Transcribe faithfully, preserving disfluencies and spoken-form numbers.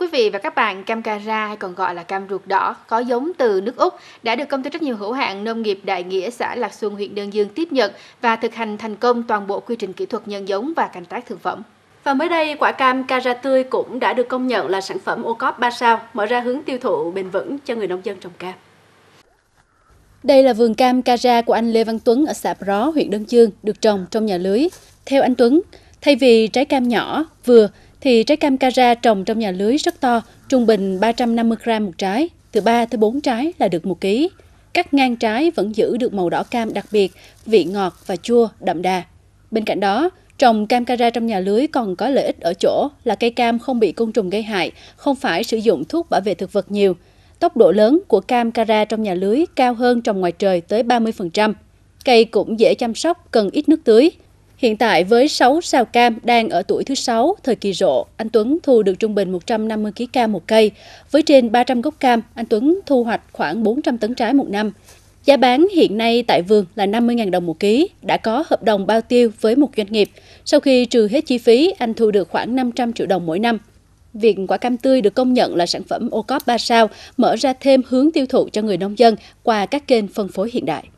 Thưa quý vị và các bạn, cam cara hay còn gọi là cam ruột đỏ có giống từ nước Úc đã được công ty trách nhiệm hữu hạn nông nghiệp Đại Nghĩa, xã Lạc Xuân, huyện Đơn Dương tiếp nhận và thực hành thành công toàn bộ quy trình kỹ thuật nhân giống và canh tác thực phẩm. Và mới đây, quả cam cara tươi cũng đã được công nhận là sản phẩm ô cốp ba sao, mở ra hướng tiêu thụ bền vững cho người nông dân trồng cam. Đây là vườn cam cara của anh Lê Văn Tuấn ở xã Ró, huyện Đơn Dương, được trồng trong nhà lưới. Theo anh Tuấn, thay vì trái cam nhỏ, vừa thì trái cam cara trồng trong nhà lưới rất to, trung bình ba trăm năm mươi gam một trái, từ ba tới bốn trái là được một ký. Cắt ngang trái vẫn giữ được màu đỏ cam đặc biệt, vị ngọt và chua đậm đà. Bên cạnh đó, trồng cam cara trong nhà lưới còn có lợi ích ở chỗ là cây cam không bị côn trùng gây hại, không phải sử dụng thuốc bảo vệ thực vật nhiều. Tốc độ lớn của cam cara trong nhà lưới cao hơn trồng ngoài trời tới ba mươi phần trăm. Cây cũng dễ chăm sóc, cần ít nước tưới. Hiện tại với sáu sào cam đang ở tuổi thứ sáu, thời kỳ rộ, anh Tuấn thu được trung bình một trăm năm mươi ki lô gam cam một cây. Với trên ba trăm gốc cam, anh Tuấn thu hoạch khoảng bốn trăm tấn trái một năm. Giá bán hiện nay tại vườn là năm mươi nghìn đồng một ký, đã có hợp đồng bao tiêu với một doanh nghiệp. Sau khi trừ hết chi phí, anh thu được khoảng năm trăm triệu đồng mỗi năm. Việc quả cam tươi được công nhận là sản phẩm ô cốp ba sao mở ra thêm hướng tiêu thụ cho người nông dân qua các kênh phân phối hiện đại.